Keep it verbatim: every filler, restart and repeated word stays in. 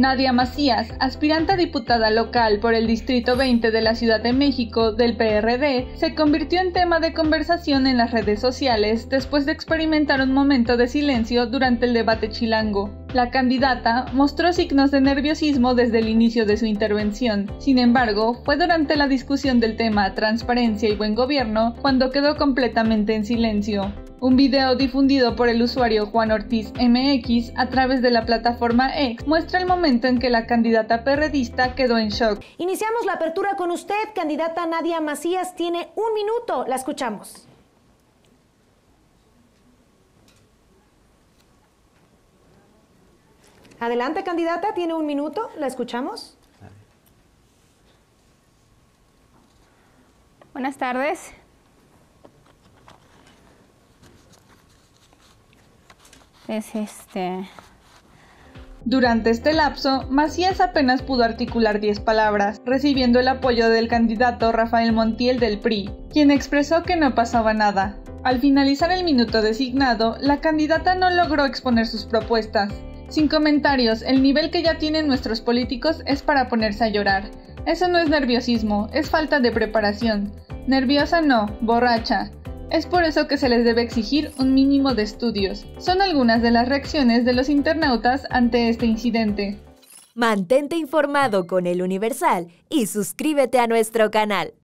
Nadia Macías, aspirante a diputada local por el Distrito veinte de la Ciudad de México del P R D, se convirtió en tema de conversación en las redes sociales después de experimentar un momento de silencio durante el debate chilango. La candidata mostró signos de nerviosismo desde el inicio de su intervención. Sin embargo, fue durante la discusión del tema transparencia y buen gobierno cuando quedó completamente en silencio. Un video difundido por el usuario Juan Ortiz M X a través de la plataforma X muestra el momento en que la candidata perredista quedó en shock. Iniciamos la apertura con usted, candidata Nadia Macías. Tiene un minuto, la escuchamos. Adelante, candidata, tiene un minuto, la escuchamos. Buenas tardes. Es este... Durante este lapso, Macías apenas pudo articular diez palabras, recibiendo el apoyo del candidato Rafael Montiel del P R I, quien expresó que no pasaba nada. Al finalizar el minuto designado, la candidata no logró exponer sus propuestas. Sin comentarios, el nivel que ya tienen nuestros políticos es para ponerse a llorar. Eso no es nerviosismo, es falta de preparación. Nerviosa no, borracha. Es por eso que se les debe exigir un mínimo de estudios. Son algunas de las reacciones de los internautas ante este incidente. Mantente informado con El Universal y suscríbete a nuestro canal.